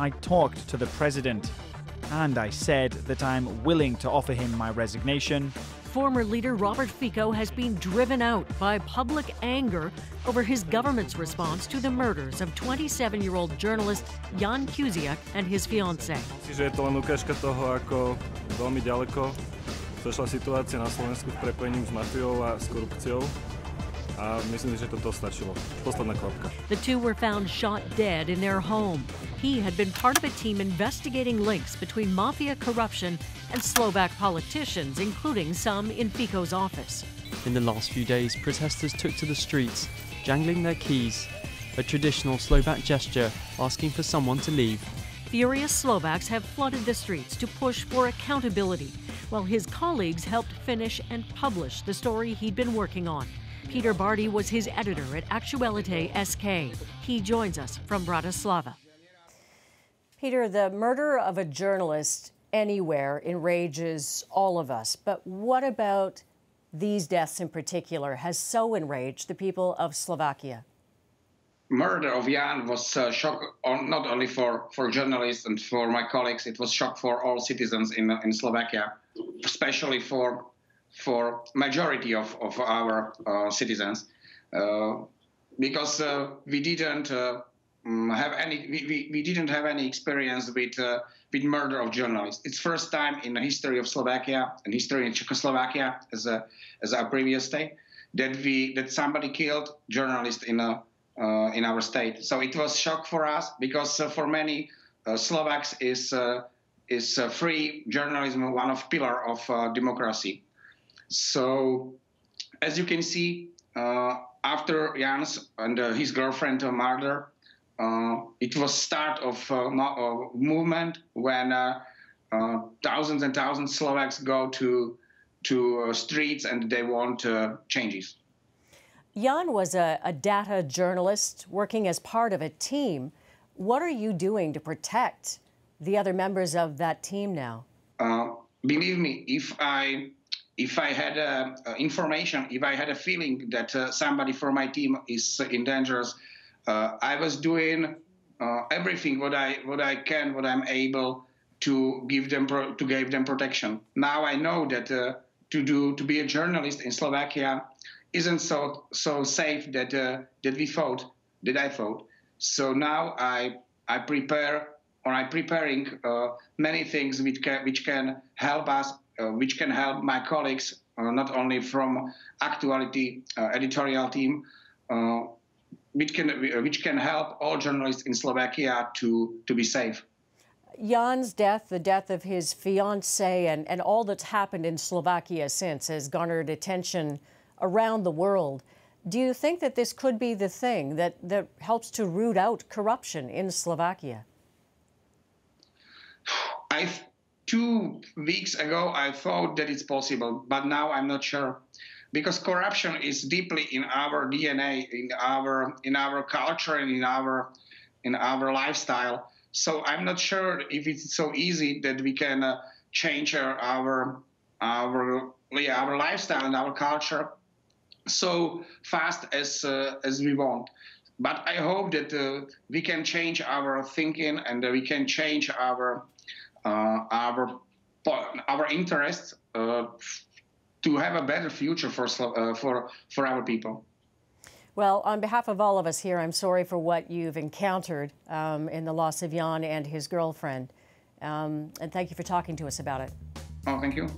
I talked to the president, and I said that I'm willing to offer him my resignation. Former leader Robert Fico has been driven out by public anger over his government's response to the murders of 27-year-old journalist Ján Kuciak and his fiancée. Čiže je to len ukážka toho, ako veľmi ďaleko došla situácia na Slovensku s prepojením s mafiou a s korupciou. A myslím, že toto stačilo. Posledná kvapka. The two were found shot dead in their home. He had been part of a team investigating links between mafia corruption and Slovak politicians, including some in Fico's office. In the last few days, protesters took to the streets, jangling their keys, a traditional Slovak gesture asking for someone to leave. Furious Slovaks have flooded the streets to push for accountability, while his colleagues helped finish and publish the story he'd been working on. Peter Bardy was his editor at Aktualita SK. He joins us from Bratislava. Peter, the murder of a journalist anywhere enrages all of us. But what about these deaths in particular has so enraged the people of Slovakia? Murder of Ján was a shock, not only for journalists and for my colleagues. It was shock for all citizens in Slovakia, especially for majority of our citizens, because we didn't have any experience with murder of journalists. It's first time in the history of Slovakia and history in Czechoslovakia, as a previous state, that somebody killed journalists in our state. So it was shock for us because for many Slovaks is free journalism one of pillar of democracy. So as you can see, after Ján's and his girlfriend murder, it was start of movement when thousands and thousands of Slovaks go to streets and they want changes. Ján was a data journalist working as part of a team. What are you doing to protect the other members of that team now? Believe me, if I had information, if I had a feeling that somebody from my team is in danger, I was doing everything what I can, what I'm able to give them protection. Now I know that to be a journalist in Slovakia isn't so safe that I thought. So now I'm preparing many things which can help us. Which can help my colleagues, not only from Aktuality editorial team, which can help all journalists in Slovakia to be safe. Ján's death, the death of his fiancée, and all that's happened in Slovakia since has garnered attention around the world. Do you think that this could be the thing that helps to root out corruption in Slovakia? Two weeks ago, I thought that it's possible, but now I'm not sure, because corruption is deeply in our DNA, in our culture, and in our lifestyle. So I'm not sure if it's so easy that we can change our lifestyle and our culture so fast as we want. But I hope that we can change our thinking and we can change our interests to have a better future for our people. Well, on behalf of all of us here, I'm sorry for what you've encountered in the loss of Ján and his girlfriend, and thank you for talking to us about it. Oh, thank you.